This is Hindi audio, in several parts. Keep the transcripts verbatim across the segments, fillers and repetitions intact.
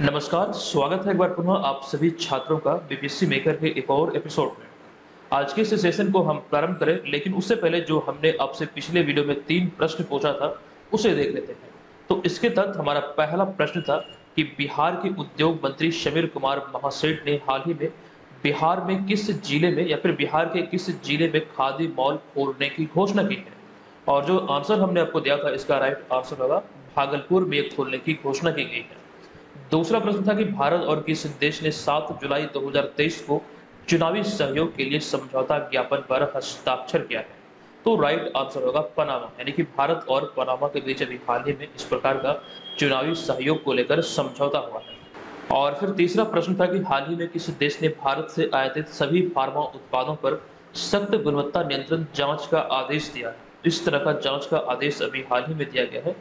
नमस्कार, स्वागत है एक बार पुनः आप सभी छात्रों का बीपीएससी मेकर के एक और एपिसोड में। आज के सेशन को हम प्रारंभ करें, लेकिन उससे पहले जो हमने आपसे पिछले वीडियो में तीन प्रश्न पूछा था उसे देख लेते हैं। तो इसके तहत हमारा पहला प्रश्न था कि बिहार के उद्योग मंत्री समीर कुमार महासेठ ने हाल ही में बिहार में किस जिले में या फिर बिहार के किस जिले में खादी मॉल खोलने की घोषणा की है, और जो आंसर हमने आपको दिया था इसका राइट आंसर होगा भागलपुर में खोलने की घोषणा की गई है। दूसरा प्रश्न था कि भारत और किस देश ने सात जुलाई दो हज़ार तेईस को चुनावी सहयोग के लिए समझौता ज्ञापन पर हस्ताक्षर किया है, तो राइट आंसर होगा पनामा, यानी कि भारत और पनामा के बीच अभी हाल ही में इस प्रकार का चुनावी सहयोग को लेकर समझौता हुआ है। और फिर तीसरा प्रश्न था कि हाल ही में किस देश ने भारत से आयातित सभी फार्मा उत्पादों पर सख्त गुणवत्ता नियंत्रण जाँच का आदेश दिया है। इस तरह का जाँच का आदेश अभी हाल ही में दिया गया है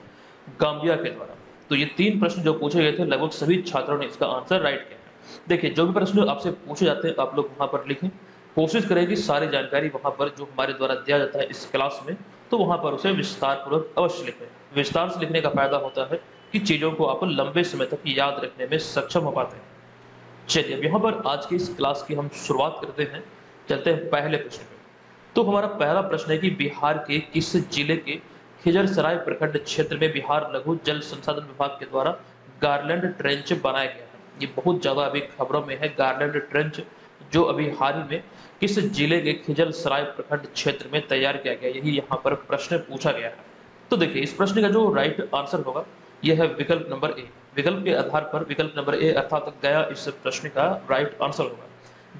गाम्बिया के द्वारा। तो ये तीन प्रश्न जो पूछे गए थे लगभग सभी छात्रों ने इसका आंसर राइट किया। देखिए, जो भी प्रश्न आपसे पूछे जाते हैं आप लोग वहाँ पर लिखें, कोशिश करें कि सारी जानकारी वहाँ पर जो हमारे द्वारा दिया जाता है इस क्लास में, तो वहाँ पर उसे विस्तार पूर्वक अवश्य लिखें। विस्तार से लिखने का फायदा होता है कि चीज़ों को आप लंबे समय तक याद रखने में सक्षम हो पाते हैं। चलिए, अब यहाँ पर आज की इस क्लास की हम शुरुआत करते हैं। चलते हैं पहले प्रश्न में। तो हमारा पहला प्रश्न है कि बिहार के किस जिले के खिजरसराय प्रखंड क्षेत्र में बिहार लघु जल संसाधन विभाग के द्वारा गार्लैंड ट्रेंच बनाया गया है। ये बहुत ज़्यादा अभी खबरों में है गार्लैंड ट्रेंच, जो अभी हाल में किस जिले के खिजरसराय प्रखंड क्षेत्र में तैयार किया गया, यही यहाँ पर प्रश्न पूछा गया है। तो देखिए, इस प्रश्न का जो राइट आंसर होगा यह है विकल्प नंबर ए। विकल्प के आधार पर विकल्प नंबर ए अर्थात गया इस प्रश्न का राइट आंसर होगा।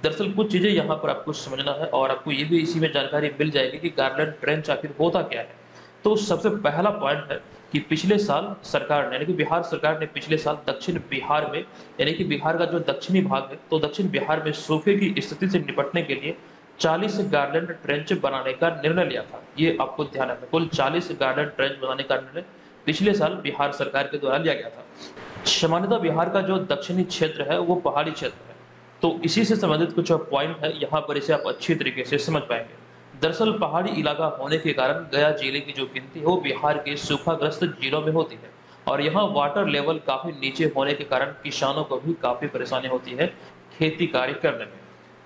दरअसल कुछ चीज़ें यहाँ पर आपको समझना है और आपको ये भी इसी में जानकारी मिल जाएगी कि गार्लैंड ट्रेंच आखिर होता क्या है। तो सबसे पहला पॉइंट है कि पिछले साल सरकार ने, यानी कि बिहार सरकार ने पिछले साल दक्षिण बिहार में, यानी कि बिहार का जो दक्षिणी भाग है, तो दक्षिण बिहार में सूखे की स्थिति से निपटने के लिए चालीस गार्लैंड ट्रेंच बनाने का निर्णय लिया था। ये आपको ध्यान रखना, कुल चालीस गार्लैंड ट्रेंच बनाने का निर्णय पिछले साल बिहार सरकार के द्वारा लिया गया था। सामान्यतः बिहार का जो दक्षिणी क्षेत्र है वो पहाड़ी क्षेत्र है, तो इसी से संबंधित कुछ पॉइंट है यहाँ पर, इसे आप अच्छी तरीके से समझ पाएंगे। दरअसल पहाड़ी इलाका होने के कारण गया जिले की जो गिनती है वो बिहार के सूखाग्रस्त जिलों में होती है, और यहाँ वाटर लेवल काफ़ी नीचे होने के कारण किसानों को भी काफ़ी परेशानी होती है खेती कार्य करने में।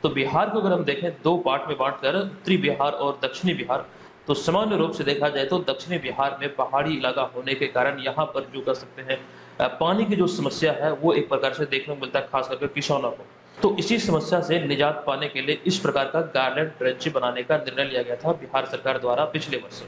तो बिहार को अगर हम देखें दो पार्ट में बांट कर, उत्तरी बिहार और दक्षिणी बिहार, तो सामान्य रूप से देखा जाए तो दक्षिणी बिहार में पहाड़ी इलाका होने के कारण यहाँ पर जो कर सकते हैं पानी की जो समस्या है वो एक प्रकार से देखने को मिलता है, खास करके किसानों को। तो इसी समस्या से निजात पाने के लिए इस प्रकार का गार्लैंड ट्रेंच बनाने का निर्णय लिया गया था बिहार सरकार द्वारा पिछले वर्ष।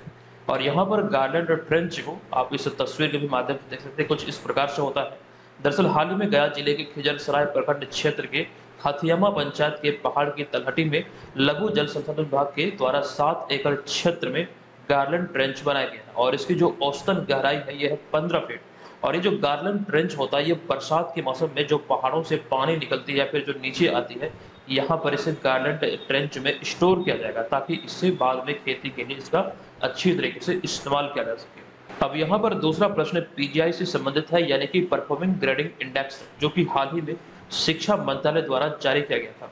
और यहाँ पर गार्लैंड ट्रेंच को आप इस तस्वीर के भी माध्यम से देख सकते हैं, कुछ इस प्रकार से होता है। दरअसल हाल ही में गया जिले के खिजरसराय प्रखंड क्षेत्र के हाथियामा पंचायत के पहाड़ की तलहटी में लघु जल संसाधन विभाग के द्वारा सात एकड़ क्षेत्र में गार्लैंड ट्रेंच बनाया गया, और इसकी जो औसतन गहराई है यह है पंद्रह फीट। और ये जो गार्लैंड ट्रेंच होता है ये बरसात के मौसम में जो पहाड़ों से पानी निकलती है या फिर जो नीचे आती है यहाँ पर इसे गार्लैंड ट्रेंच में स्टोर किया जाएगा, ताकि इससे बाद में खेती के लिए इसका अच्छी तरीके से इस्तेमाल किया जा सके। अब यहाँ पर दूसरा प्रश्न पीजीआई से संबंधित है, यानी कि परफॉर्मिंग ग्रेडिंग इंडेक्स, जो कि हाल ही में शिक्षा मंत्रालय द्वारा जारी किया गया था।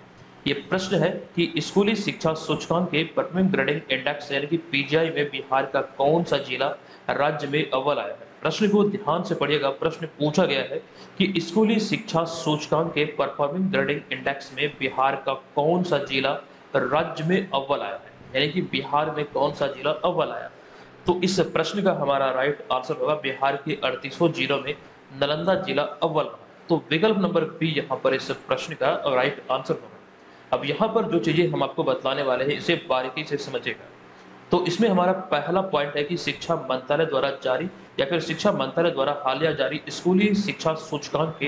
ये प्रश्न है कि स्कूली शिक्षा सूचकांक के परफॉर्मिंग ग्रेडिंग इंडेक्स यानी कि पीजीआई में बिहार का कौन सा जिला राज्य में अव्वल आया है। प्रश्न को ध्यान से पढ़िएगा, प्रश्न पूछा गया है कि स्कूली शिक्षा सूचकांक के परफॉर्मिंग ग्रेडिंग इंडेक्स में बिहार का कौन सा जिला राज्य में अव्वल आया है, यानी कि बिहार में कौन सा जिला अव्वल आया। तो इस प्रश्न का हमारा राइट आंसर होगा बिहार के अड़तीसों जिलों में नालंदा जिला अव्वल। तो विकल्प नंबर बी यहाँ पर इस प्रश्न का राइट आंसर होगा। अब यहाँ पर जो चीज़ें हम आपको बतलाने वाले हैं इसे बारीकी से समझिएगा। तो इसमें हमारा पहला पॉइंट है कि शिक्षा मंत्रालय द्वारा जारी या फिर शिक्षा मंत्रालय द्वारा हालिया जारी स्कूली शिक्षा सूचकांक के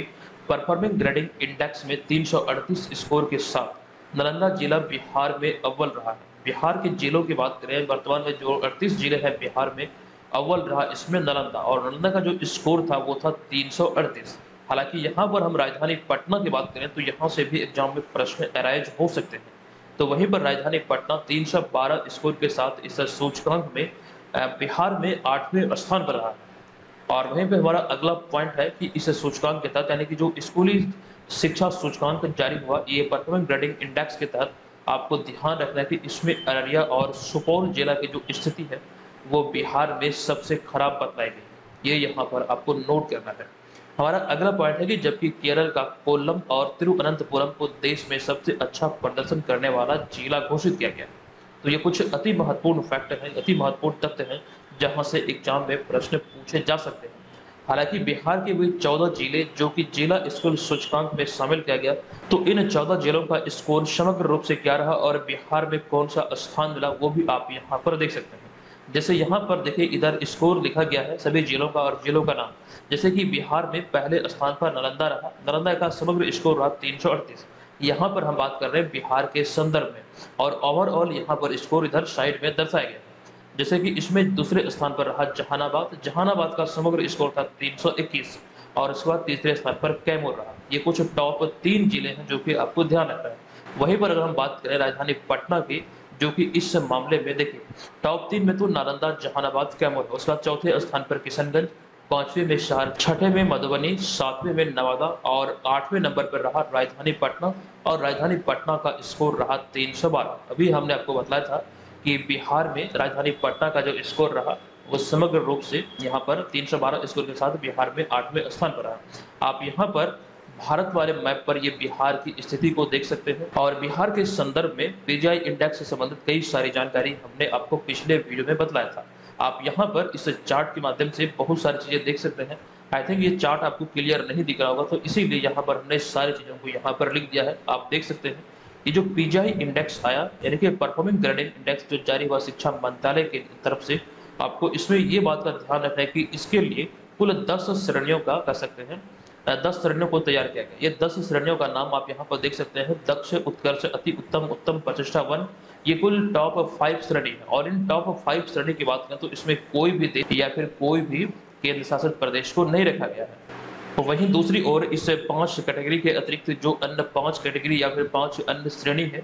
परफॉर्मिंग ग्रेडिंग इंडेक्स में तीन सौ अड़तीस स्कोर के साथ नालंदा जिला बिहार में अव्वल रहा है। बिहार के जिलों की बात करें, वर्तमान में जो अड़तीस जिले हैं बिहार में अव्वल रहा, इसमें नालंदा, और नालंदा का जो स्कोर था वो था तीन सौ अड़तीस। हालांकि यहाँ पर हम राजधानी पटना की बात करें तो यहाँ से भी एग्जाम में प्रश्न अराइज हो सकते हैं, तो वहीं पर राजधानी पटना तीन सौ बारह स्कोर के साथ इस सूचकांक में बिहार में आठवें स्थान पर रहा है। और वहीं पे हमारा अगला पॉइंट है कि इस सूचकांक के तहत, यानी कि जो स्कूली शिक्षा सूचकांक जारी हुआ ये परफॉर्मेंस ग्रेडिंग इंडेक्स के तहत, आपको ध्यान रखना है कि इसमें अररिया और सुपौल जिला की जो स्थिति है वो बिहार में सबसे खराब बतलाई गई, ये यहाँ पर आपको नोट करना है। हमारा अगला पॉइंट है कि जबकि केरल का कोलम और तिरुवनंतपुरम को देश में सबसे अच्छा प्रदर्शन करने वाला जिला घोषित किया गया। तो ये कुछ अति महत्वपूर्ण फैक्टर हैं, अति महत्वपूर्ण तथ्य हैं जहां से एग्जाम में प्रश्न पूछे जा सकते हैं। हालांकि बिहार के वे चौदह जिले जो कि जिला स्कूल सूचकांक में शामिल किया गया, तो इन चौदह जिलों का स्कोर समग्र रूप से क्या रहा और बिहार में कौन सा स्थान मिला वो भी आप यहाँ पर देख सकते हैं। जैसे यहाँ पर देखिए इधर स्कोर लिखा गया है सभी जिलों का और जिलों का नाम। जैसे कि बिहार में पहले स्थान पर नालंदा रहा, नालंदा का समग्र स्कोर रहा तीन सौ अड़तीस। यहाँ पर हम बात कर रहे हैं बिहार के संदर्भ में और ओवरऑल यहाँ पर स्कोर इधर साइड में दर्शाया गया। जैसे कि इसमें दूसरे स्थान पर रहा जहानाबाद, जहानाबाद का समग्र स्कोर था तीन सौ इक्कीस और उसके बाद तीसरे स्थान पर कैमूर रहा। ये कुछ टॉप तीन जिले हैं जो कि आपको ध्यान रखना है। वहीं पर अगर हम बात करें राजधानी पटना की, जो कि इस मामले में देखिए टॉप तीन में तो नालंदा, जहानाबाद, कैमूर, उसका चौथे स्थान पर किशनगंज, पांचवें में शहर, छठे में मधुबनी, सातवें में नवादा और आठवें नंबर पर रहा राजधानी पटना और राजधानी पटना का स्कोर रहा तीन सौ बारह। अभी हमने आपको बताया था कि बिहार में राजधानी पटना का जो स्कोर रहा वो समग्र रूप से यहाँ पर तीन सौ बारह स्कोर के साथ बिहार में आठवें स्थान पर रहा। आप यहाँ पर भारत वाले मैप पर ये बिहार की स्थिति को देख सकते हैं और बिहार के संदर्भ में पीजीआई इंडेक्स से संबंधित कई सारी जानकारी हमने आपको पिछले वीडियो में बतलाया था। आप यहाँ पर इस चार्ट के माध्यम से बहुत सारी चीजें देख सकते हैं। आई थिंक ये चार्ट आपको क्लियर नहीं दिख रहा होगा तो इसीलिए यहाँ पर हमने सारी चीजों को यहाँ पर लिख दिया है। आप देख सकते हैं ये जो पीजीआई इंडेक्स आया यानी कि परफॉर्मिंग ग्रेडिंग इंडेक्स जो जारी हुआ शिक्षा मंत्रालय की तरफ से, आपको इसमें ये बात का ध्यान रखना है कि इसके लिए कुल दस श्रेणियों का कह सकते हैं दस श्रेणियों को तैयार किया गया। ये दस श्रेणियों का नाम आप यहाँ पर देख सकते हैं, दक्ष, उत्कर्ष, अति उत्तम, उत्तम प्रतिष्ठावन, ये कुल टॉप फाइव श्रेणी है। और इन टॉप फाइव श्रेणी की बात करें तो इसमें कोई भी देश या फिर कोई भी केंद्र शासित प्रदेश को नहीं रखा गया है। वहीं दूसरी ओर इस पांच कैटेगरी के अतिरिक्त जो अन्य पांच कैटेगरी या फिर पांच अन्य श्रेणी है,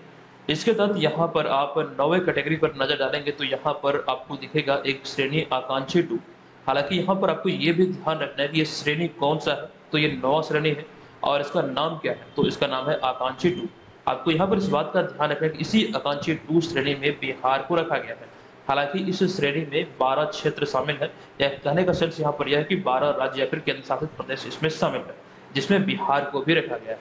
इसके तहत यहाँ पर आप नौवे कैटेगरी पर नजर डालेंगे तो यहाँ पर आपको दिखेगा एक श्रेणी आकांक्षी टू। हालांकि यहाँ पर आपको ये भी ध्यान रखना है कि ये श्रेणी कौन सा है, तो ये नौवां श्रेणी है और इसका नाम क्या है, तो इसका नाम है आकांक्षी टू। आपको यहाँ पर इस बात का ध्यान रखना है कि इसी आकांक्षी टू श्रेणी में बिहार को रखा गया है। हालांकि इस श्रेणी में बारह क्षेत्र शामिल है, या कहने का सेंस यहाँ पर यह है कि बारह राज्य या फिर केंद्र शासित प्रदेश इसमें शामिल है जिसमें बिहार को भी रखा गया है।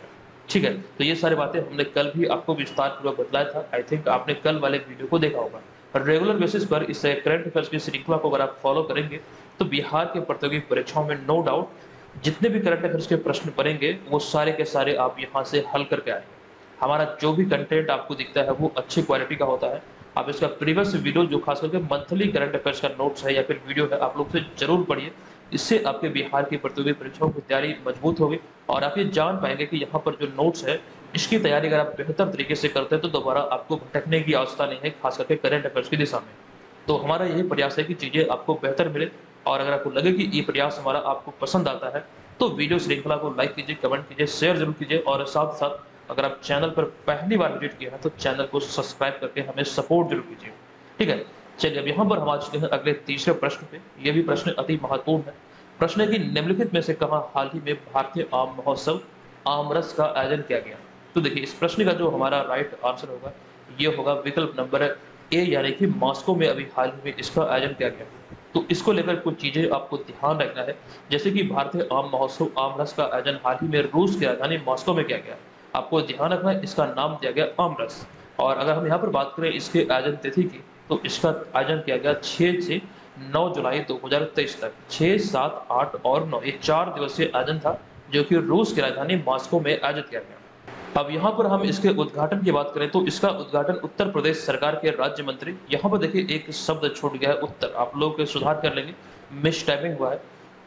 ठीक है, तो ये सारी बातें हमने कल भी आपको विस्तार पूर्वक बताया था। आई थिंक आपने कल वाले वीडियो को देखा होगा। रेगुलर बेसिस पर इस करंट अफेयर्स की श्रृंखला को अगर आप फॉलो करेंगे तो बिहार के प्रतियोगी परीक्षाओं में नो डाउट जितने भी करंट अफेयर्स के प्रश्न पड़ेंगे वो सारे के सारे आप यहाँ से हल करके आएंगे। हमारा जो भी कंटेंट आपको दिखता है वो अच्छी क्वालिटी का होता है। आप इसका प्रीवियस वीडियो जो खास करके मंथली करंट अफेयर्स का नोट्स है या फिर वीडियो है, आप लोग से जरूर पढ़िए। इससे आपके बिहार की प्रतियोगी परीक्षाओं की तैयारी मजबूत होगी और आप ये जान पाएंगे कि यहाँ पर जो नोट्स है इसकी तैयारी अगर आप बेहतर तरीके से करते हैं तो दोबारा आपको भटकने की आवश्यकता नहीं है, खास करके करंट अफेयर्स की दिशा में। तो हमारा यही प्रयास है कि चीज़ें आपको बेहतर मिले और अगर आपको लगे कि ये प्रयास हमारा आपको पसंद आता है तो वीडियो श्रृंखला को लाइक कीजिए, कमेंट कीजिए, शेयर जरूर कीजिए और साथ साथ अगर आप चैनल पर पहली बार विजिट किए हैं तो चैनल को सब्सक्राइब करके हमें सपोर्ट जरूर कीजिए। ठीक है, चलिए अब यहाँ पर हम आ चुके हैं अगले तीसरे प्रश्न पे। यह भी प्रश्न अति महत्वपूर्ण है। प्रश्न है कि निम्नलिखित में से कहाँ हाल ही में भारतीय आम महोत्सव आमरस का आयोजन किया गया। तो देखिए इस प्रश्न का जो हमारा राइट आंसर होगा ये होगा विकल्प नंबर ए यानी कि मॉस्को में अभी हाल ही में इसका आयोजन किया गया। तो इसको लेकर कुछ चीज़ें आपको ध्यान रखना है, जैसे कि भारतीय आम महोत्सव आमरस का आयोजन हाल ही में रूस की राजधानी मॉस्को में किया गया। आपको ध्यान रखना है, इसका नाम दिया गया आमरस। और अगर हम यहाँ पर बात करें इसके आयोजन तिथि की तो इसका आयोजन किया गया छह से नौ जुलाई दो हज़ार तेईस तक। छह, सात, आठ और नौ ये चार दिवसीय आयोजन था जो कि रूस की राजधानी मॉस्को में आयोजित किया गया। अब यहाँ पर हम इसके उद्घाटन की बात करें तो इसका उद्घाटन उत्तर प्रदेश सरकार के राज्य मंत्री, यहाँ पर देखिए एक शब्द छूट गया है उत्तर, आप लोग सुधार कर लेंगे, मिस टाइपिंग हुआ है।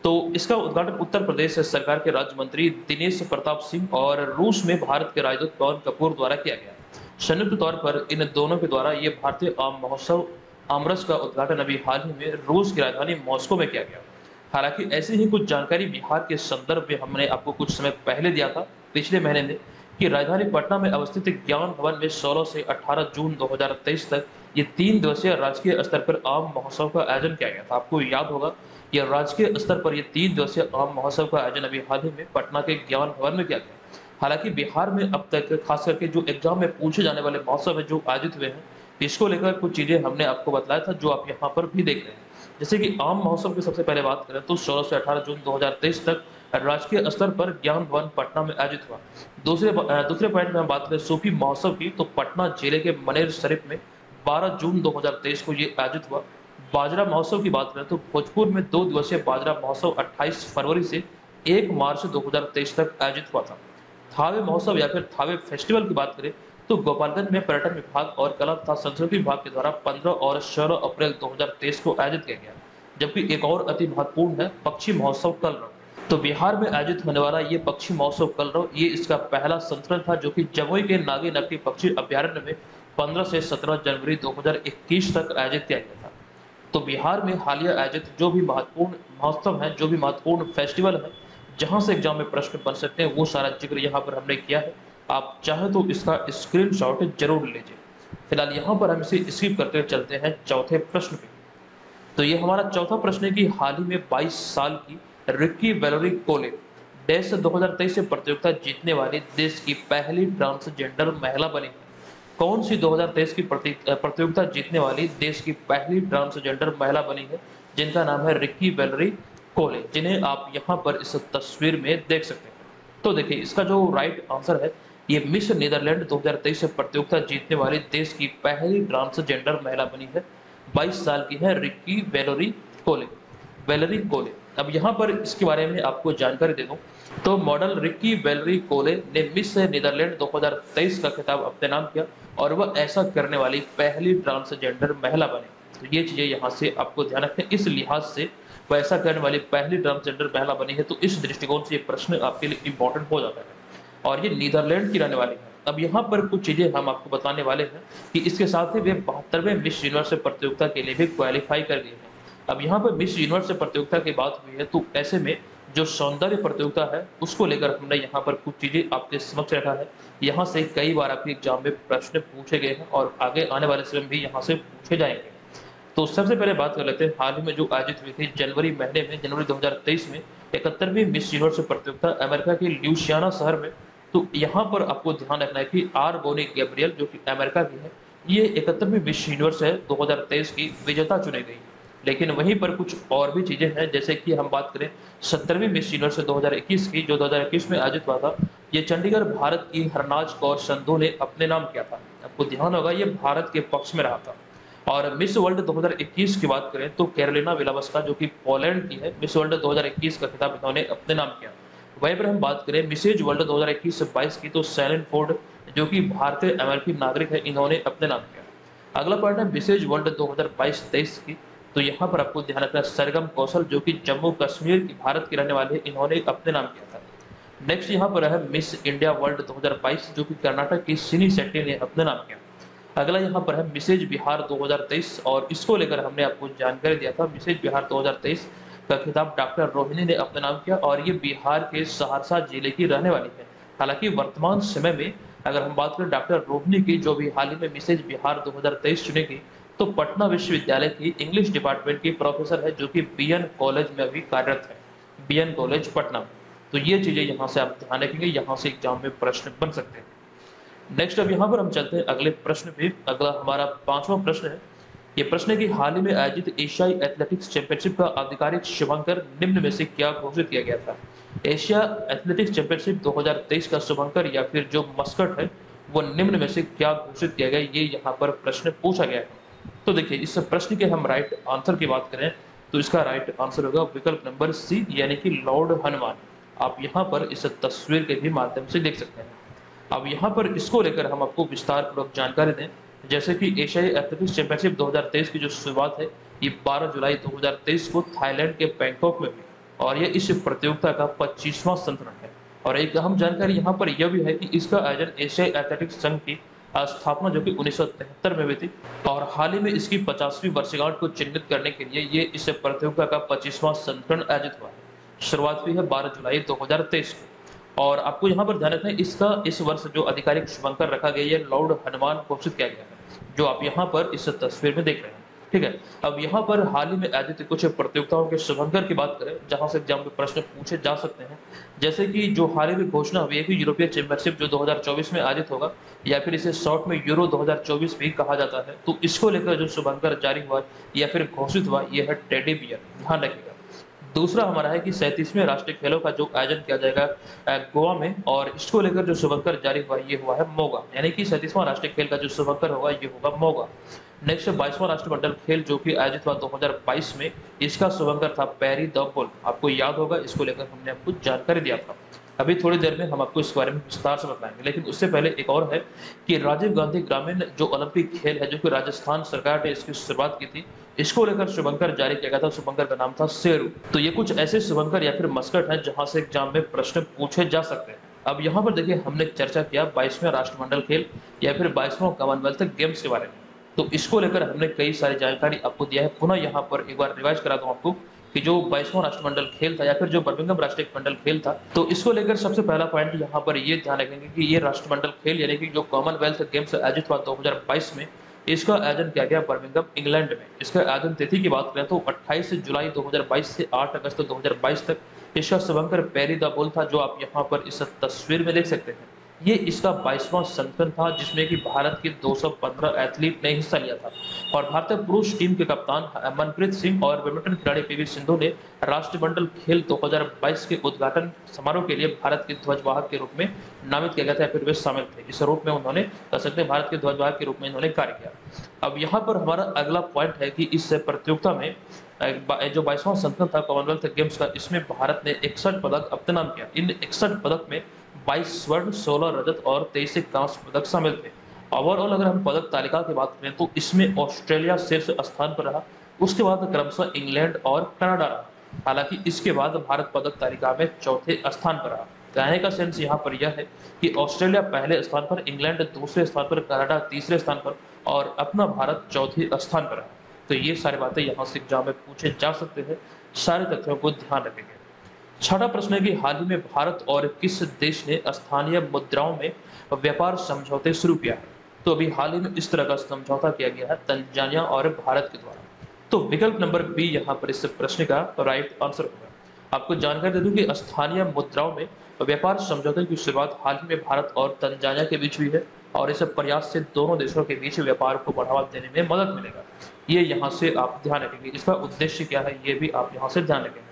तो इसका उद्घाटन उत्तर प्रदेश सरकार के राज्य मंत्री दिनेश प्रताप सिंह और रूस में भारत के राजदूत पवन कपूर द्वारा किया गया। संयुक्त तौर पर इन दोनों के द्वारा ये भारतीय आम महोत्सव आमरस का उद्घाटन अभी हाल ही में रूस की राजधानी मॉस्को में किया गया। हालांकि ऐसी ही कुछ जानकारी बिहार के संदर्भ में हमने आपको कुछ समय पहले दिया था पिछले महीने में कि राजधानी पटना में अवस्थित ज्ञान भवन में सोलह से अठारह जून दो हज़ार तेईस तक ये तीन दिवसीय राजकीय स्तर पर आम महोत्सव का आयोजन किया गया था। आपको याद होगा यह राजकीय स्तर पर यह तीन दिवसीय आम महोत्सव का आयोजन अभी हाल ही में पटना के ज्ञान भवन में किया गया। हालांकि बिहार में अब तक खास करके जो एग्जाम में पूछे जाने वाले महोत्सव है जो आयोजित हुए हैं इसको लेकर कुछ चीज़ें हमने आपको बताया था जो आप यहाँ पर भी देख रहे हैं। जैसे कि आम महोत्सव की सबसे पहले बात करें तो सोलह से अठारह जून दो हज़ार तेईस तक राजकीय स्तर पर ज्ञान भवन पटना में आयोजित हुआ। दूसरे दूसरे पॉइंट में हम बात करें सूफी महोत्सव की, तो पटना जिले के मनेर शरीफ में बारह जून दो हज़ार तेईस को ये आयोजित हुआ। बाजरा महोत्सव की बात करें तो भोजपुर में दो दिवसीय बाजरा महोत्सव अट्ठाईस फरवरी से एक मार्च दो हज़ार तेईस तक आयोजित हुआ था। थावे महोत्सव या फिर थावे फेस्टिवल की बात करें तो गोपालगंज में पर्यटन विभाग और कला तथा संस्कृति विभाग के द्वारा पंद्रह और सोलह अप्रैल दो हज़ार तेईस को आयोजित किया गया। जबकि एक और अति महत्वपूर्ण है पक्षी महोत्सव कलरव। तो बिहार में आयोजित होने वाला ये पक्षी महोत्सव कलरव ये इसका पहला संस्करण था, जो कि जमुई के नागी नकटी पक्षी अभ्यारण्य में पंद्रह से सत्रह जनवरी दो हज़ार इक्कीस तक आयोजित किया गया था। तो बिहार में हालिया आयोजित जो भी महत्वपूर्ण महोत्सव है, जो भी महत्वपूर्ण फेस्टिवल है, जहां से एग्जाम में प्रश्न बन सकते हैं, वो सारा जिक्र यहां पर हमने किया है। आप चाहे तो इसका स्क्रीनशॉट जरूर लीजिए। फिलहाल यहां पर हम इसे स्किप करते चलते हैं चौथे प्रश्न पे। तो ये हमारा चौथा प्रश्न है कि हाल ही में बाईस साल की रिक्की वैलेरी कोले डैश दो हज़ार तेईस से प्रतियोगिता जीतने वाली देश की पहली ट्रांसजेंडर महिला बनी। कौन सी दो हज़ार तेईस की प्रतियोगिता जीतने वाली देश की पहली ट्रांसजेंडर महिला बनी है, जिनका नाम है रिक्की वैलेरी कोले, जिन्हें आप यहाँ पर इस तस्वीर में देख सकते हैं। तो देखिए इसका जो राइट आंसर है, ये मिस नीदरलैंड दो हज़ार तेईस से प्रतियोगिता जीतने वाली देश की पहली ट्रांसजेंडर महिला बनी है। बाईस साल की है रिक्की वैलेरी कोले वैलेरी कोले अब यहाँ पर इसके बारे में आपको जानकारी दे दूँ तो मॉडल रिक्की वैलेरी कोले ने मिस नीदरलैंड दो हज़ार तेईस का खिताब अपने नाम किया और वह ऐसा करने वाली पहली ट्रांसजेंडर महिला बनी। तो ये चीज़ें यहाँ से आपको ध्यान रखें, इस लिहाज से वह ऐसा करने वाली पहली ट्रांसजेंडर महिला बनी है। तो इस दृष्टिकोण से ये प्रश्न आपके लिए इम्पोर्टेंट हो जाता है और ये नीदरलैंड की रहने वाली है। अब यहाँ पर कुछ चीज़ें हम आपको बताने वाले हैं कि इसके साथ ही वे बहत्तरवें मिस यूनिवर्स प्रतियोगिता के लिए भी क्वालिफाई कर गई हैं। अब यहाँ पर मिस यूनिवर्स प्रतियोगिता की बात हुई है, तो ऐसे में जो सौंदर्य प्रतियोगिता है उसको लेकर हमने यहाँ पर कुछ चीज़ें आपके समक्ष रखा है। यहाँ से कई बार आपके एग्जाम में प्रश्न पूछे गए हैं और आगे आने वाले समय भी यहाँ से पूछे जाएंगे। तो सबसे पहले बात कर लेते हैं हाल ही में जो आयोजित हुई थी जनवरी महीने में, जनवरी दो हज़ार तेईस में इकहत्तरवीं मिस यूनिवर्स प्रतियोगिता अमेरिका के ल्यूसियाना शहर में। तो यहाँ पर आपको ध्यान रखना है कि आर बोनी गैब्रियल, जो कि अमेरिका की है, ये इकहत्तरवीं मिस यूनिवर्स है दो हज़ार तेईस की विजेता चुनी गई। लेकिन वहीं पर कुछ और भी चीज़ें हैं, जैसे कि हम बात करें सत्तरवीं मिस यूनिवर्स दो हज़ार इक्कीस की, जो दो हज़ार इक्कीस में आयोजित हुआ था। ये चंडीगढ़ भारत की हरनाज कौर संधू ने अपने नाम किया था। आपको ध्यान होगा ये भारत के पक्ष में रहा था। और मिस वर्ल्ड दो हज़ार इक्कीस की बात करें तो कैरोलिना विलावस्का, जो कि पोलैंड की है, मिस वर्ल्ड दो हज़ार इक्कीस का खिताब इन्होंने अपने नाम किया। वहीं पर हम बात करें मिसेज वर्ल्ड दो हज़ार इक्कीस से बाईस की, तो सैलन फोर्ड, जो कि भारतीय अमेरिकी नागरिक है, इन्होंने अपने नाम किया। अगला पॉइंट है मिसेज वर्ल्ड दो हज़ार बाईस तेईस की, तो यहाँ पर आपको ध्यान रखना सरगम कौशल, जो कि जम्मू कश्मीर की भारत के रहने वाले, इन्होंने अपने नाम किया था। नेक्स्ट यहाँ पर है मिस इंडिया वर्ल्ड दो हज़ार बाईस, जो कि कर्नाटक की सिनी शेट्टी ने अपने नाम किया। अगला यहाँ पर है मिसेज बिहार दो हज़ार तेईस, और इसको लेकर हमने आपको जानकारी दिया था। मिसेज बिहार दो हज़ार तेईस का खिताब डॉक्टर रोहिणी ने अपने नाम किया और ये बिहार के सहरसा जिले की रहने वाली है। हालांकि वर्तमान समय में अगर हम बात करें डॉक्टर रोहिणी की, जो भी हाल ही में मिसेज बिहार दो हज़ार तेईस चुनी गई, तो पटना विश्वविद्यालय की इंग्लिश डिपार्टमेंट की प्रोफेसर है, जो कि बीएन कॉलेज में अभी कार्यरत है, बीएन कॉलेज पटना। तो ये चीज़ें यहाँ से आप ध्यान रखेंगे, यहाँ से एग्जाम में प्रश्न बन सकते हैं। नेक्स्ट अब यहाँ पर हम चलते हैं अगले प्रश्न पे। अगला हमारा पांचवां प्रश्न है। ये प्रश्न है कि हाल ही में आयोजित एशियाई एथलेटिक्स चैंपियनशिप का आधिकारिक शुभांकर निम्न में से क्या घोषित किया गया था। एशिया एथलेटिक्स चैंपियनशिप दो हज़ार तेईस का शुभांकर या फिर जो मस्कट है, वो निम्न में से क्या घोषित किया गया, ये यहाँ पर प्रश्न पूछा गया है। तो देखिए इस प्रश्न के हम राइट आंसर की बात करें तो इसका राइट आंसर होगा विकल्प नंबर सी, यानी कि लॉर्ड हनुमान। आप यहाँ पर इस तस्वीर के भी माध्यम से देख सकते हैं। अब यहाँ पर इसको लेकर हम आपको विस्तार पूर्वक जानकारी दें, जैसे कि एशियाई एथलेटिक्स चैंपियनशिप दो हज़ार तेईस की जो शुरुआत है, ये बारह जुलाई दो हज़ार तेईस को थाईलैंड के बैंकॉक में हुई और ये इस प्रतियोगिता का पच्चीसवां संस्करण है। और एक अहम जानकारी यहाँ पर यह भी है कि इसका आयोजन एशियाई एथलेटिक्स संघ की स्थापना, जो कि उन्नीस सौ तिहत्तर में हुई थी, और हाल ही में इसकी पचासवीं वर्षगांठ को चिन्हित करने के लिए ये इस प्रतियोगिता का पच्चीसवां संस्करण आयोजित हुआ है। शुरुआत हुई है बारह जुलाई दो हज़ार तेईस को। और आपको यहाँ पर ध्यान रखना है इसका इस वर्ष जो आधिकारिक शुभंकर रखा गया है, लॉर्ड हनुमान घोषित किया गया है, जो आप यहाँ पर इस तस्वीर में देख रहे हैं। ठीक है, अब यहाँ पर हाल ही में आयोजित कुछ प्रतियोगिताओं के शुभंकर की बात करें, जहाँ से एग्जाम में प्रश्न पूछे जा सकते हैं, जैसे कि जो हाल ही में घोषणा हुई है कि यूरोपीय चैंपियनशिप जो दो हज़ार चौबीस में आयोजित होगा, या फिर इसे शॉर्ट में यूरो दो हज़ार चौबीस भी कहा जाता है, तो इसको लेकर जो शुभंकर जारी हुआ या फिर घोषित हुआ, यह है टेडी बियर। ध्यान रखिएगा दूसरा हमारा है कि सैंतीसवें राष्ट्रीय खेलों का जो आयोजन किया जाएगा गोवा में, और इसको लेकर जो शुभंकर जारी हुआ ये हुआ है मोगा, यानी कि सैंतीसवां राष्ट्रीय खेल का जो शुभंकर होगा ये होगा मोगा। नेक्स्ट बाईसवां राष्ट्रमंडल खेल जो कि आयोजित हुआ दो हज़ार बाईस में, इसका शुभंकर था पैरी द बॉल, आपको याद होगा, इसको लेकर हमने आपको जानकारी दिया था। अभी थोड़ी देर में हम आपको इस बारे में विस्तार से बताएंगे, लेकिन उससे पहले एक और है कि राजीव गांधी ग्रामीण जो ओलंपिक खेल है जो कि राजस्थान सरकार ने इसकी शुरुआत की थी, इसको लेकर शुभंकर जारी किया गया था, शुभंकर का नाम था सेरू। तो ये कुछ ऐसे शुभंकर या फिर मस्कट हैं जहां से एग्जाम में प्रश्न पूछे जा सकते हैं। अब यहाँ पर देखिए हमने चर्चा किया बाईसवें राष्ट्रमंडल खेल या फिर बाईसवां कॉमनवेल्थ गेम्स के बारे में, तो इसको लेकर हमने कई सारी जानकारी आपको दिया है। पुनः यहाँ पर एक बार रिवाइज करा दूँ आपको कि जो बाईसवां राष्ट्रमंडल खेल था या फिर जो बर्मिंघम राष्ट्रीय मंडल खेल था, तो इसको लेकर सबसे पहला पॉइंट यहाँ पर ये ध्यान रखेंगे कि ये राष्ट्रमंडल खेल यानी कि जो कॉमनवेल्थ गेम्स आयोजित हुआ दो हज़ार बाईस में, इसका आयोजन किया गया बर्मिंघम इंग्लैंड में। इसका आयोजन तिथि की बात करें तो अट्ठाईस जुलाई दो हज़ार बाईस से आठ अगस्त दो हज़ार बाईस तक इसका शुभंकर पैरी द बॉल था, जो आप यहाँ पर इस तस्वीर में देख सकते हैं। ये इसका बाईसवां संस्करण था जिसमें कि भारत के दो सौ पंद्रह एथलीट ने हिस्सा लिया था, और भारतीय पुरुष टीम के कप्तान मनप्रीत सिंह और बैडमिंटन खिलाड़ी पीवी सिंधु ने राष्ट्रमंडल खेल दो हज़ार बाईस के उद्घाटन समारोह के लिए भारत के ध्वजवाहक के रूप में नामित किया गया था, फिर वे शामिल थे। इस रूप में उन्होंने कह सकते हैं भारत के ध्वजवाहक के रूप में इन्होंने कार्य किया। अब यहाँ पर हमारा अगला पॉइंट है कि इस प्रतियोगिता में जो बाईसवां संस्करण था कॉमनवेल्थ गेम्स का, इसमें भारत ने इकसठ पदक अपने नाम किया। इन इकसठ पदक में बाईस स्वर्ण, सोलह रजत और तेईस कांस्य पदक शामिल थे। ओवरऑल अगर हम पदक तालिका की बात करें तो इसमें ऑस्ट्रेलिया शीर्ष स्थान पर रहा, उसके बाद क्रमशः इंग्लैंड और कनाडा रहा। हालांकि इसके बाद भारत पदक तालिका में चौथे स्थान पर रहा। कहने का सेंस यहाँ पर यह है कि ऑस्ट्रेलिया पहले स्थान पर, इंग्लैंड दूसरे स्थान पर, कनाडा तीसरे स्थान पर और अपना भारत चौथे स्थान पर रहा। तो ये सारी बातें यहाँ से एग्जाम में पूछे जा सकते हैं, सारे तथ्यों को ध्यान रखेंगे। छठा प्रश्न है कि हाल ही में भारत और किस देश ने स्थानीय मुद्राओं में व्यापार समझौते शुरू किया है? तो अभी हाल ही में इस तरह का समझौता किया गया है तंजानिया और भारत के द्वारा। तो विकल्प नंबर बी यहाँ पर इस प्रश्न का राइट आंसर होगा। आपको जानकारी दे दूं कि स्थानीय मुद्राओं में व्यापार समझौते की शुरुआत हाल ही में भारत और तंजानिया के बीच हुई है, और इस प्रयास से दोनों देशों के बीच व्यापार को बढ़ावा देने में मदद मिलेगा। ये यहाँ से आप ध्यान रखेंगे। इसका उद्देश्य क्या है ये भी आप यहाँ से ध्यान रखेंगे।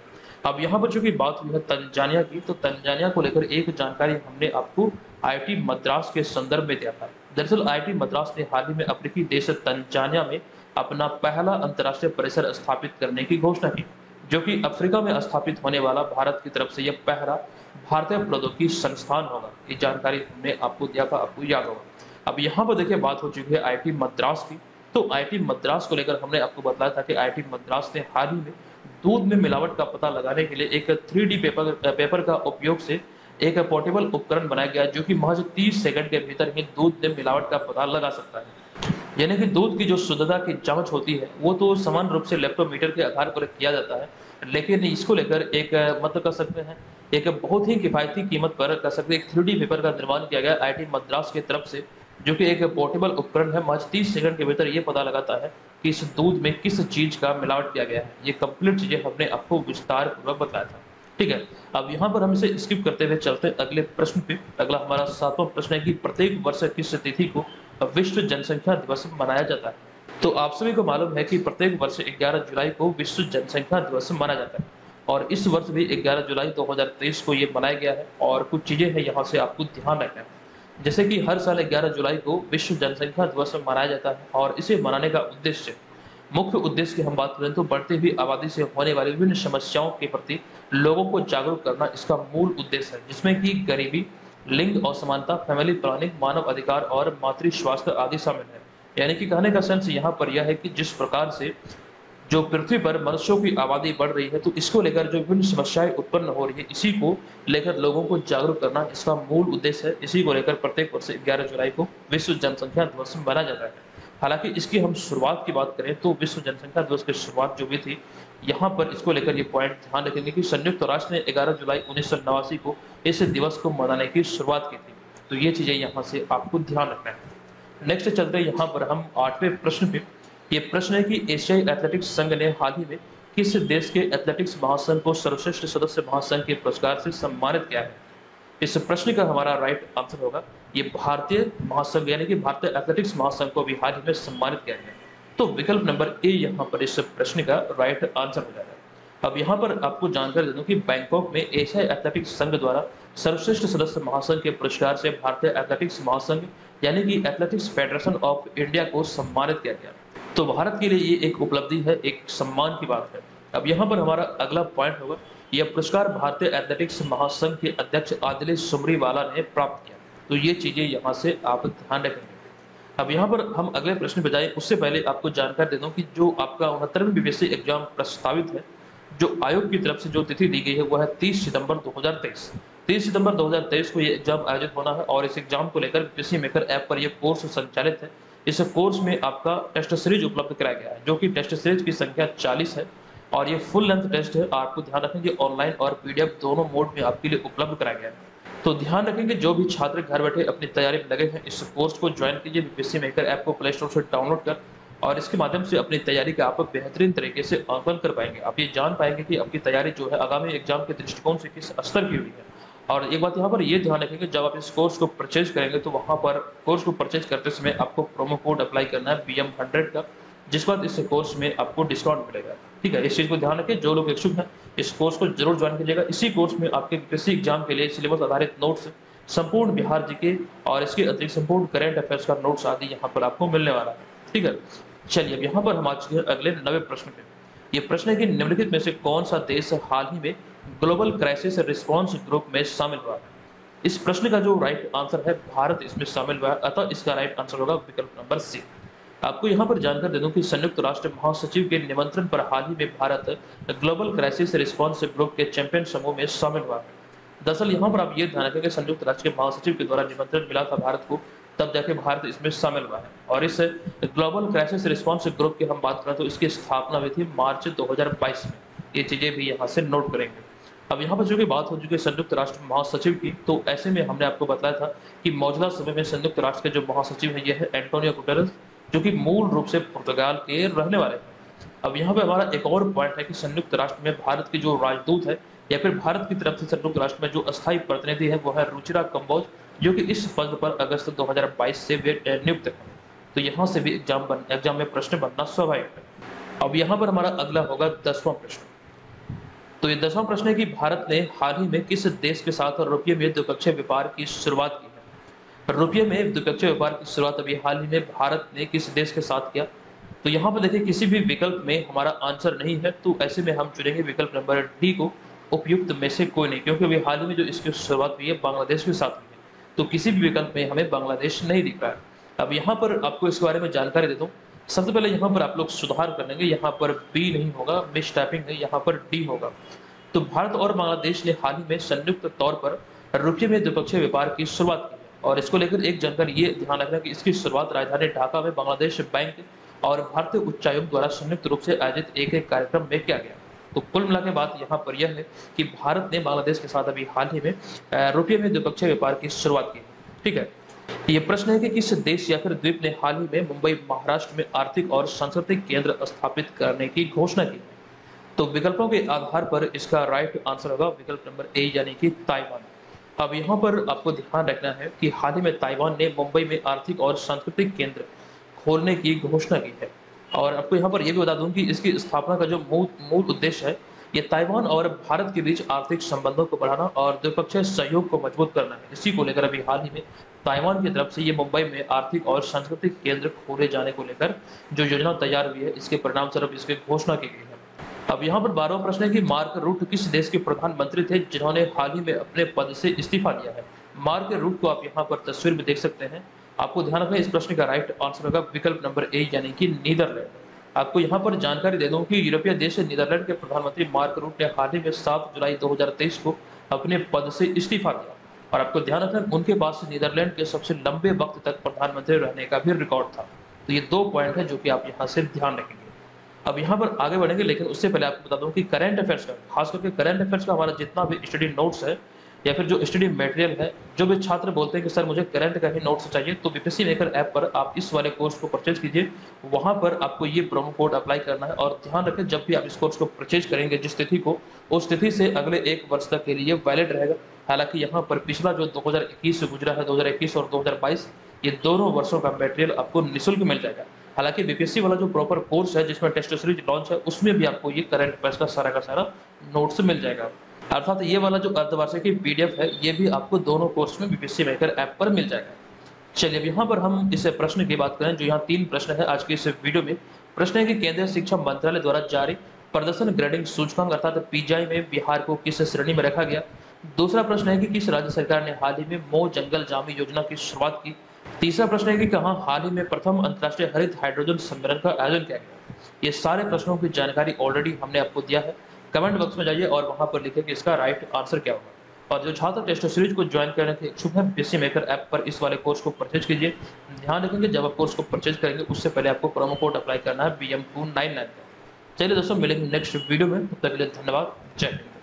अब यहाँ पर चूंकि बात हुई है तंजानिया की, तो तंजानिया को लेकर एक जानकारी हमने आपको आईआईटी मद्रास के संदर्भ में दिया था। दरअसल आईआईटी मद्रास ने हाल ही में अफ्रीकी देश तंजानिया में अपना पहला अंतर्राष्ट्रीय परिसर स्थापित करने की घोषणा की, जो कि अफ्रीका में स्थापित होने वाला भारत की तरफ से यह पहला भारतीय प्रौद्योगिकी संस्थान होगा। ये जानकारी हमने आपको दिया था, आपको याद होगा। अब यहाँ पर देखिए बात हो चुकी है आईआईटी मद्रास की, तो आईआईटी मद्रास को लेकर हमने आपको बताया था कि आईआईटी मद्रास ने हाल ही में दूध में मिलावट का पता लगाने के लिए एक थ्री डी पेपर पेपर का उपयोग से एक पोर्टेबल उपकरण बनाया गया, जो कि महज तीस सेकंड के भीतर ही दूध में मिलावट का पता लगा सकता है। यानी कि दूध की जो शुद्धता की जांच होती है वो तो समान रूप से लैक्टोमीटर के आधार पर किया जाता है, लेकिन इसको लेकर एक मतलब कह सकते हैं एक बहुत ही किफायती कीमत पर कह सकते हैं एक थ्री डी पेपर का निर्माण किया गया आई आई टी मद्रास की तरफ से, जो कि एक पोर्टेबल उपकरण है। महज तीस सेकंड के भीतर ये पता लगाता है कि इस दूध में किस चीज़ का मिलावट किया गया है। ये कंप्लीट चीज़ें हमने आपको विस्तार पूर्वक बताया था, ठीक है। अब यहाँ पर हम इसे स्किप करते हुए चलते हैं अगले प्रश्न पे। अगला हमारा सातवां प्रश्न है कि प्रत्येक वर्ष किस तिथि को विश्व जनसंख्या दिवस मनाया जाता है? तो आप सभी को मालूम है कि प्रत्येक वर्ष ग्यारह जुलाई को विश्व जनसंख्या दिवस मनाया जाता है, और इस वर्ष भी ग्यारह जुलाई दो हज़ार तेईस को ये मनाया गया है। और कुछ चीज़ें हैं यहाँ से आपको ध्यान रखना है, जैसे कि हर साल ग्यारह जुलाई को विश्व जनसंख्या दिवस मनाया जाता है, और इसे मनाने का उद्देश्य, मुख्य उद्देश्य की हम बात करें तो बढ़ती हुई आबादी से होने वाली विभिन्न समस्याओं के प्रति लोगों को जागरूक करना इसका मूल उद्देश्य है, जिसमें कि गरीबी, लिंग असमानता, फैमिली प्लानिंग, मानव अधिकार और मातृ स्वास्थ्य आदि शामिल है। यानी कि कहने का सेंस यहाँ पर यह है कि जिस प्रकार से जो पृथ्वी पर मनुष्यों की आबादी बढ़ रही है, तो इसको लेकर जो विभिन्न समस्याएं उत्पन्न हो रही है, इसी को लेकर लोगों को जागरूक करना इसका मूल उद्देश्य है। इसी को लेकर प्रत्येक वर्ष ग्यारह जुलाई को विश्व जनसंख्या दिवस मनाया जाता है। हालांकि इसकी हम शुरुआत की बात करें तो विश्व जनसंख्या दिवस की शुरुआत जो भी थी, यहाँ पर इसको लेकर ये पॉइंट ध्यान रखेंगे कि संयुक्त राष्ट्र ने ग्यारह जुलाई उन्नीस सौ नवासी को इस दिवस को मनाने की शुरुआत की थी। तो ये चीज़ें यहाँ से आपको ध्यान रखना है। नेक्स्ट चलते यहाँ पर हम आठवें प्रश्न पे। ये प्रश्न है कि एशियाई एथलेटिक्स संघ ने हाल ही में किस देश के एथलेटिक्स महासंघ को सर्वश्रेष्ठ सदस्य महासंघ के पुरस्कार से सम्मानित किया है? इस प्रश्न का हमारा राइट आंसर होगा, ये भारतीय महासंघ यानी कि भारतीय एथलेटिक्स महासंघ को भी हाल ही में सम्मानित किया गया। तो विकल्प नंबर ए यहाँ पर इस प्रश्न का राइट आंसर हो जाएगा। अब यहाँ पर आपको जानकारी दे दूं कि बैंकॉक में एशियाई एथलेटिक्स संघ द्वारा सर्वश्रेष्ठ सदस्य महासंघ के पुरस्कार से भारतीय एथलेटिक्स महासंघ यानी कि एथलेटिक्स फेडरेशन ऑफ इंडिया को सम्मानित किया गया। तो भारत के लिए ये एक उपलब्धि है, एक सम्मान की बात है। अब यहाँ पर हमारा अगला पॉइंट होगा, यह पुरस्कार भारतीय एथलेटिक्स महासंघ के अध्यक्ष आदिल सुमरीवाला ने प्राप्त किया। तो ये चीजें यहाँ से आप ध्यान रखेंगे। अब यहाँ पर हम अगले प्रश्न पर जाए उससे पहले आपको जानकारी दे दूँ कि जो आपका उनहत्तरवीं बीपीएससी एग्जाम प्रस्तावित है, जो आयोग की तरफ से जो तिथि दी गई है वह है तीस सितंबर दो हज़ार तेईस। तीस सितंबर दो हज़ार तेईस को ये एग्जाम आयोजित होना है और इस एग्जाम को लेकर बीपीएससी मेकर ऐप पर यह कोर्स संचालित है। इस कोर्स में आपका टेस्ट सीरीज उपलब्ध कराया गया है, जो कि टेस्ट सीरीज की संख्या चालीस है और ये फुल लेंथ टेस्ट है। आपको ध्यान रखेंगे ऑनलाइन और पीडीएफ दोनों मोड में आपके लिए उपलब्ध कराया गया है। तो ध्यान रखेंगे जो भी छात्र घर बैठे अपनी तैयारी में लगे हैं, इस कोर्स को ज्वाइन कीजिए। बीपीएससी मेकर ऐप को प्ले स्टोर से डाउनलोड कर और इसके माध्यम से अपनी तैयारी का आप बेहतरीन तरीके से आकलन कर पाएंगे। आप ये जान पाएंगे कि आपकी तैयारी जो है आगामी एग्जाम के दृष्टिकोण से किस स्तर की हुई है। और एक बात यहाँ पर ये ध्यान रखेंगे, जब आप इस कोर्स को परचेज करेंगे तो वहाँ पर कोर्स को परचेज करते समय आपको प्रोमो कोड अप्लाई करना है बी एम हंड्रेड का, जिस पर इस कोर्स में आपको डिस्काउंट मिलेगा। ठीक है, इस चीज़ को ध्यान रखें। जो लोग इच्छुक हैं इस कोर्स को जरूर ज्वाइन कीजिएगा। इसी कोर्स में आपके किसी एग्जाम के लिए सिलेबस आधारित नोट्स, संपूर्ण बिहार जी के और इसके अतिरिक्त संपूर्ण करेंट अफेयर्स का नोट्स आदि यहाँ पर आपको मिलने वाला है। ठीक है, चलिए अब यहाँ पर हम आ चुके हैं अगले नवे प्रश्न पे। ये प्रश्न है कि निम्नलिखित में से कौन सा देश हाल ही में ग्लोबल क्राइसिस रिस्पॉन्स ग्रुप में शामिल हुआ है? इस प्रश्न का जो राइट आंसर है, भारत इसमें शामिल हुआ है, अतः इसका राइट आंसर होगा विकल्प नंबर सी। आपको यहाँ पर जानकर दे दूँ कि संयुक्त राष्ट्र महासचिव के निमंत्रण पर हाल ही में Bharat global crisis response group के चैंपियन समूह में शामिल हुआ है। दरअसल यहाँ पर आप ये ध्यान रखेंगे, संयुक्त राष्ट्र के महासचिव के द्वारा निमंत्रण मिला था भारत को, तब जाके भारत इसमें शामिल हुआ है। और इस ग्लोबल क्राइसिस रिस्पॉन्स ग्रुप की हम बात करें तो इसकी स्थापना हुई थी मार्च दो हज़ार बाईस में। ये चीज़ें भी यहाँ से नोट करेंगे। अब यहाँ पर जो कि बात हो चुकी है संयुक्त राष्ट्र महासचिव की, तो ऐसे में हमने आपको बताया था कि मौजूदा समय में संयुक्त राष्ट्र के जो महासचिव हैं ये है एंटोनियो गुटेरेस, जो कि मूल रूप से पुर्तगाल के रहने वाले हैं। अब यहाँ पर हमारा एक और पॉइंट है कि संयुक्त राष्ट्र में भारत के जो राजदूत है या फिर भारत की तरफ से संयुक्त राष्ट्र में जो अस्थायी प्रतिनिधि है वो है रुचिरा कंबोज, जो कि इस पद पर अगस्त दो हज़ार बाईस से वे नियुक्त हैं। तो यहाँ से भी एग्जाम बन एग्जाम में प्रश्न बनना स्वाभाविक है। अब यहाँ पर हमारा अगला होगा दसवां प्रश्न। तो ये दसवां प्रश्न है कि भारत ने हाल ही में किस देश के साथ रुपये में द्विपक्षीय व्यापार की शुरुआत की है? रुपये में द्विपक्षीय व्यापार की शुरुआत अभी हाल ही में भारत ने किस देश के साथ किया? तो यहाँ पर देखिए किसी भी विकल्प में हमारा आंसर नहीं है, तो ऐसे में हम चुनेंगे विकल्प नंबर डी को, उपयुक्त में से कोई नहीं, क्योंकि अभी हाल ही में जो इसकी शुरुआत हुई है बांग्लादेश के साथ हुई है। तो किसी भी विकल्प में हमें बांग्लादेश नहीं दिख रहा है। अब यहाँ पर आपको इस बारे में जानकारी दे दूँ, सबसे पहले यहाँ पर आप लोग सुधार कर लेंगे, यहाँ पर बी नहीं होगा, मिस टाइपिंग है, यहाँ पर डी होगा। तो भारत और बांग्लादेश ने हाल ही में संयुक्त तौर पर रुपये में द्विपक्षीय व्यापार की शुरुआत की और इसको लेकर एक जानकारी ये ध्यान रखना कि इसकी शुरुआत राजधानी ढाका में बांग्लादेश बैंक और भारतीय उच्चायोग द्वारा संयुक्त रूप से आयोजित एक एक कार्यक्रम में किया गया। तो कुल मिला के बात यहाँ पर यह है कि भारत ने बांग्लादेश के साथ अभी हाल ही में रुपये में द्विपक्षीय व्यापार की शुरुआत की। ठीक है, ये प्रश्न है कि किस देश या फिर द्वीप ने हाल ही में मुंबई महाराष्ट्र में आर्थिक और सांस्कृतिक केंद्र स्थापित करने की घोषणा की? तो विकल्पों के आधार पर इसका राइट आंसर होगा विकल्प नंबर ए, यानी कि ताइवान। अब यहाँ पर आपको ध्यान रखना है कि हाल ही में ताइवान ने मुंबई में आर्थिक और सांस्कृतिक केंद्र खोलने की घोषणा की है। और आपको यहाँ पर यह भी बता दूं कि इसकी स्थापना का जो मूल मूल उद्देश्य है ये ताइवान और भारत के बीच आर्थिक संबंधों को बढ़ाना और द्विपक्षीय सहयोग को मजबूत करना है। इसी को लेकर अभी हाल ही में ताइवान की तरफ से ये मुंबई में आर्थिक और सांस्कृतिक केंद्र खोले जाने को लेकर जो योजना तैयार हुई है, इसके परिणाम स्वरूप इसकी घोषणा की गई है। अब यहाँ पर बारहवां प्रश्न है कि मार्क रूट किस देश के प्रधानमंत्री थे जिन्होंने हाल ही में अपने पद से इस्तीफा दिया है? मार्क रूट को आप यहाँ पर तस्वीर में देख सकते हैं। आपको ध्यान रखना इस प्रश्न का राइट आंसर होगा विकल्प नंबर ए, यानी कि नीदरलैंड। आपको यहाँ पर जानकारी दे दूँ कि यूरोपीय देश नीदरलैंड के प्रधानमंत्री मार्क रूट ने हाल ही में सात जुलाई दो हज़ार तेईस को अपने पद से इस्तीफा दिया और आपको ध्यान रखना उनके पास नीदरलैंड के सबसे लंबे वक्त तक प्रधानमंत्री रहने का भी रिकॉर्ड था। तो ये दो पॉइंट है जो कि आप यहाँ से ध्यान रखेंगे। अब यहाँ पर आगे बढ़ेंगे, लेकिन उससे पहले आपको बता दूँ कि करेंट अफेयर्स का, खास करके करेंट अफेयर्स का हमारा जितना भी स्टडी नोट्स है या फिर जो स्टडी मटेरियल है, जो भी छात्र बोलते हैं कि सर मुझे करंट का ही नोट्स चाहिए, तो बीपीएससी मेकर ऐप पर आप इस वाले कोर्स को परचेज कीजिए। वहां पर आपको ये प्रोमो कोड अप्लाई करना है और ध्यान रखें जब भी आप इस कोर्स को परचेज करेंगे जिस तिथि को, उस तिथि से अगले एक वर्ष तक के लिए वैलिड रहेगा। हालांकि यहाँ पर पिछला जो दो हज़ार इक्कीस से गुजरा है, दो हज़ार इक्कीस और दो हज़ार बाईस, ये दोनों वर्षों का मटेरियल आपको निःशुल्क मिल जाएगा। हालांकि बीपीएससी वाला जो प्रॉपर कोर्स है जिसमें टेस्ट सीरीज लॉन्च है उसमें भी आपको ये करंट अफेयर्स का सारा का सारा नोट्स मिल जाएगा। अर्थात ये वाला जो अर्धवार्षिक की पीडीएफ है ये भी आपको दोनों कोर्स में बीपीएससी मेकर ऐप पर मिल जाएगा। चलिए अब यहाँ पर हम इस प्रश्न की बात करें, जो यहाँ तीन प्रश्न है आज के इस वीडियो में। प्रश्न है कि केंद्रीय शिक्षा मंत्रालय द्वारा जारी प्रदर्शन ग्रेडिंग सूचकांक अर्थात पीजीआई में बिहार को किस श्रेणी में रखा गया। दूसरा प्रश्न है कि किस राज्य सरकार ने हाल ही में मो जंगल जामी योजना की शुरुआत की। तीसरा प्रश्न है कि कहाँ हाल ही में प्रथम अंतर्राष्ट्रीय हरित हाइड्रोजन सम्मेलन का आयोजन किया गया। ये सारे प्रश्नों की जानकारी ऑलरेडी हमने आपको दिया है, कमेंट बॉक्स में जाइए और वहाँ पर लिखें कि इसका राइट आंसर क्या होगा। और जो छात्र टेस्ट सीरीज को ज्वाइन करने के इच्छुक हैं बीपीएससी मेकर ऐप पर इस वाले कोर्स को परचेज कीजिए। ध्यान रखेंगे जब आप कोर्स को परचेज करेंगे उससे पहले आपको प्रोमो कोड अप्लाई करना है B M two nine nine. चलिए दोस्तों मिलेंगे नेक्स्ट वीडियो में, तब तक के लिए धन्यवाद, जय हिंद।